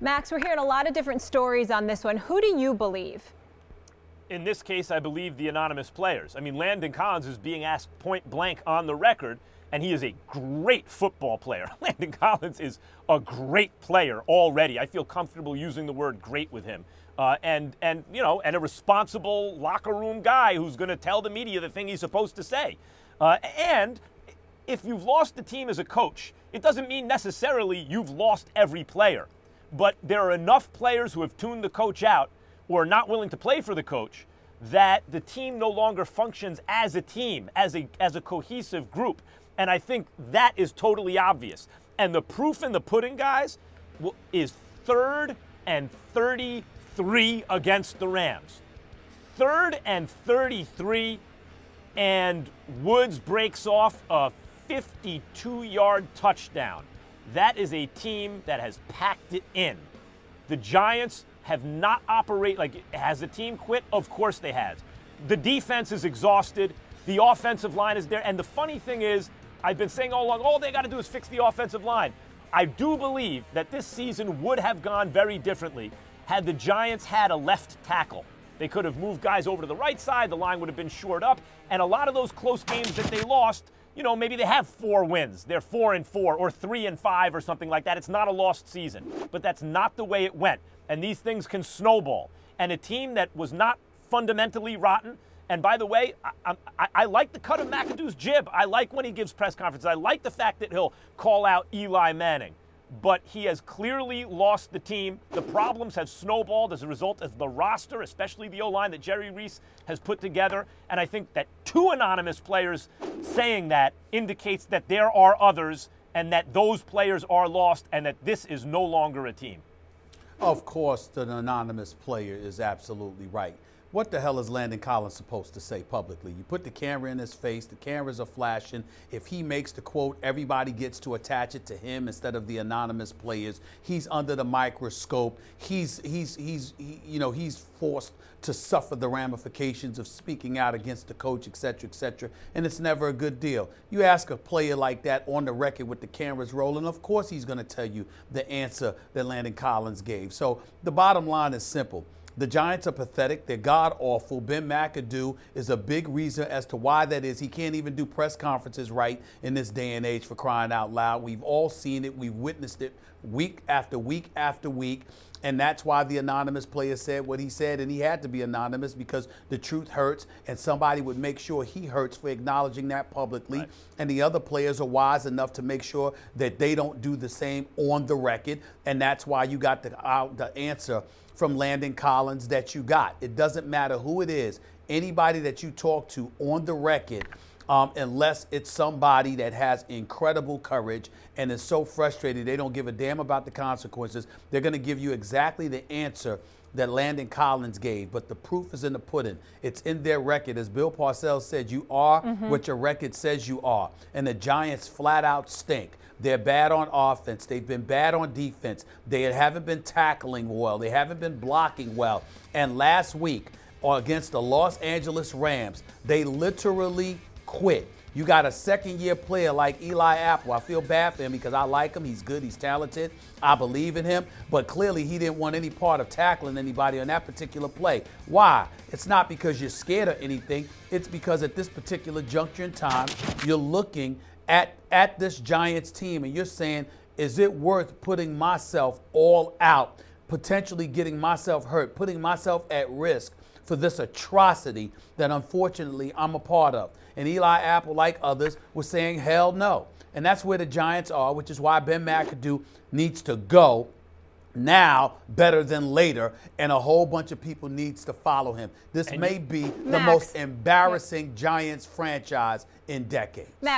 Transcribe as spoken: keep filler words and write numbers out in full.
Max, we're hearing a lot of different stories on this one. Who do you believe? In this case, I believe the anonymous players. I mean, Landon Collins is being asked point blank on the record, and he is a great football player. Landon Collins is a great player already. I feel comfortable using the word great with him. Uh, and, and, you know, and a responsible locker room guy who's going to tell the media the thing he's supposed to say. Uh, and if you've lost the team as a coach, it doesn't mean necessarily you've lost every player. But there are enough players who have tuned the coach out or are not willing to play for the coach that the team no longer functions as a team, as a, as a cohesive group. And I think that is totally obvious. And the proof in the pudding, guys, is third and thirty-three against the Rams. Third and thirty-three, and Woods breaks off a fifty-two yard touchdown. That is a team that has packed it in. The Giants have not operated, like, has the team quit? Of course they have. The defense is exhausted. The offensive line is there. And the funny thing is, I've been saying all along, all they got to do is fix the offensive line. I do believe that this season would have gone very differently had the Giants had a left tackle. They could have moved guys over to the right side. The line would have been shored up. And a lot of those close games that they lost, you know, maybe they have four wins. They're four and four or three and five or something like that. It's not a lost season. But that's not the way it went. And these things can snowball. And a team that was not fundamentally rotten. And by the way, I, I, I like the cut of McAdoo's jib. I like when he gives press conferences. I like the fact that he'll call out Eli Manning. But he has clearly lost the team. The problems have snowballed as a result of the roster, especially the O-line that Jerry Reese has put together. And I think that two anonymous players saying that indicates that there are others and that those players are lost and that this is no longer a team. Of course, the anonymous player is absolutely right. What the hell is Landon Collins supposed to say publicly? You put the camera in his face, the cameras are flashing. If he makes the quote, everybody gets to attach it to him instead of the anonymous players. He's under the microscope. He's, he's, he's, he, you know, he's forced to suffer the ramifications of speaking out against the coach, et cetera, et cetera. And it's never a good deal. You ask a player like that on the record with the cameras rolling, of course he's going to tell you the answer that Landon Collins gave. So the bottom line is simple. The Giants are pathetic. They're god-awful. Ben McAdoo is a big reason as to why that is. He can't even do press conferences right in this day and age, for crying out loud. We've all seen it. We've witnessed it week after week after week. And that's why the anonymous player said what he said, and he had to be anonymous because the truth hurts, and somebody would make sure he hurts for acknowledging that publicly. Right. And the other players are wise enough to make sure that they don't do the same on the record, and that's why you got the, uh, the answer from Landon Collins that you got. It doesn't matter who it is, anybody that you talk to on the record, Um, unless it's somebody that has incredible courage and is so frustrated they don't give a damn about the consequences. They're going to give you exactly the answer that Landon Collins gave, but the proof is in the pudding. It's in their record. As Bill Parcells said, you are mm-hmm. what your record says you are. And the Giants flat out stink. They're bad on offense. They've been bad on defense. They haven't been tackling well. They haven't been blocking well. And last week, or against the Los Angeles Rams, they literally quit. You got a second-year player like Eli Apple. I feel bad for him because I like him. He's good. He's talented. I believe in him. But clearly, he didn't want any part of tackling anybody on that particular play. Why? It's not because you're scared of anything. It's because at this particular juncture in time, you're looking at, at this Giants team, and you're saying, is it worth putting myself all out, potentially getting myself hurt, putting myself at risk for this atrocity that, unfortunately, I'm a part of? And Eli Apple, like others, was saying, hell no. And that's where the Giants are, which is why Ben McAdoo needs to go now better than later, and a whole bunch of people needs to follow him. This and may be Max. the most embarrassing Giants franchise in decades. Max.